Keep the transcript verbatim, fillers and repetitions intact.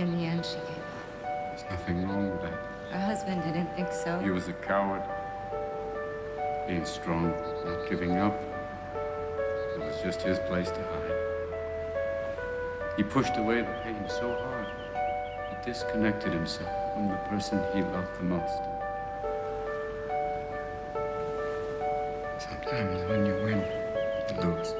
In the end, she gave up. There's nothing wrong with that. Her husband didn't think so. He was a coward. Being strong, not giving up. It was just his place to hide. He pushed away the pain so hard, he disconnected himself from the person he loved the most. Sometimes when you win, you lose.